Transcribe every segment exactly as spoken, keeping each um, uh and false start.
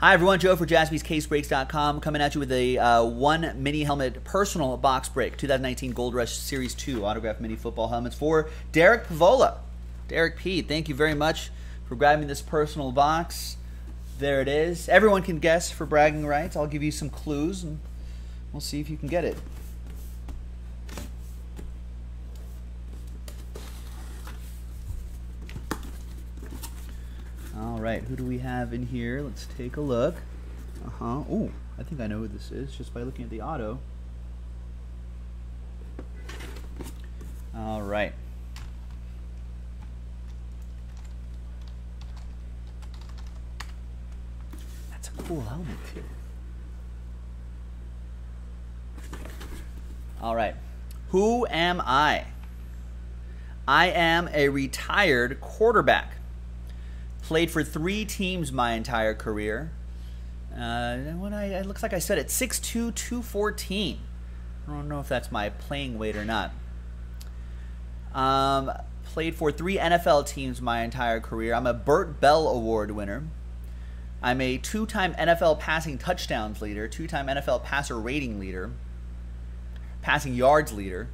Hi everyone, Joe for Jaspys Case Breaks dot com coming at you with a uh, one mini helmet personal box break, two thousand nineteen Gold Rush Series two autographed mini football helmets for Derek Pavola. Derek P, thank you very much for grabbing this personal box. There it is. Everyone can guess for bragging rights. I'll give you some clues and we'll see if you can get it. All right, who do we have in here? Let's take a look. Uh-huh. Oh, I think I know who this is just by looking at the auto. All right. That's a cool helmet, too. All right. Who am I? I am a retired quarterback. Played for three teams my entire career. Uh, when I, it looks like I said it, six two, two fourteen. I don't know if that's my playing weight or not. Um, played for three N F L teams my entire career. I'm a Bert Bell Award winner. I'm a two-time N F L passing touchdowns leader, two-time N F L passer rating leader, passing yards leader,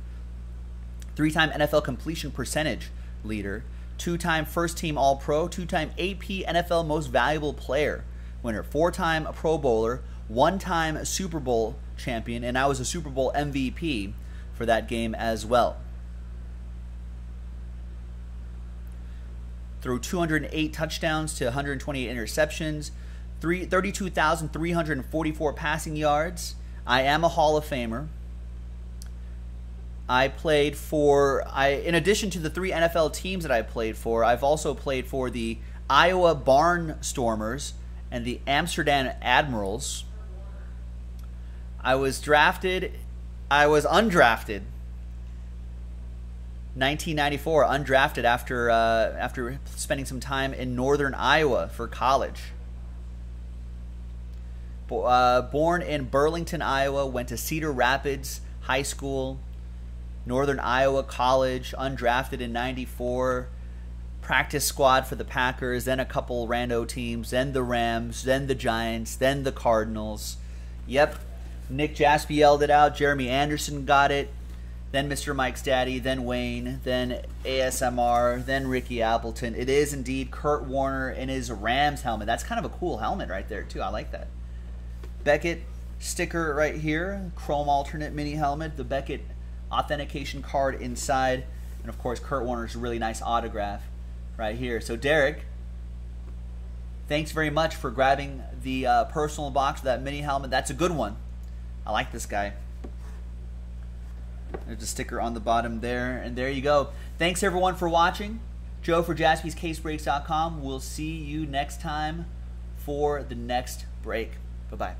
three-time N F L completion percentage leader, two-time first-team All-Pro, two-time A P N F L Most Valuable Player winner, four-time Pro Bowler, one-time Super Bowl champion, and I was a Super Bowl M V P for that game as well. Threw two hundred eight touchdowns to one hundred twenty-eight interceptions, thirty-two thousand three hundred forty-four passing yards. I am a Hall of Famer. I played for, I, in addition to the three N F L teams that I played for, I've also played for the Iowa Barnstormers and the Amsterdam Admirals. I was drafted, I was undrafted. nineteen ninety-four, undrafted after, uh, after spending some time in Northern Iowa for college. Bo uh, born in Burlington, Iowa, went to Cedar Rapids High School, Northern Iowa College, undrafted in ninety-four, practice squad for the Packers, then a couple rando teams, then the Rams, then the Giants, then the Cardinals. Yep, Nick Jaspi yelled it out, Jeremy Anderson got it, then Mister Mike's Daddy, then Wayne, then A S M R, then Ricky Appleton. It is indeed Kurt Warner in his Rams helmet. That's kind of a cool helmet right there, too. I like that. Beckett sticker right here, chrome alternate mini helmet, the Beckett authentication card inside, and of course Kurt Warner's really nice autograph right here. So Derek, thanks very much for grabbing the uh, personal box for that mini helmet. That's a good one. I like this guy. There's a sticker on the bottom there, and there you go. Thanks everyone for watching. Joe for Jaspys Case Breaks dot com. We'll see you next time for the next break. Bye-bye.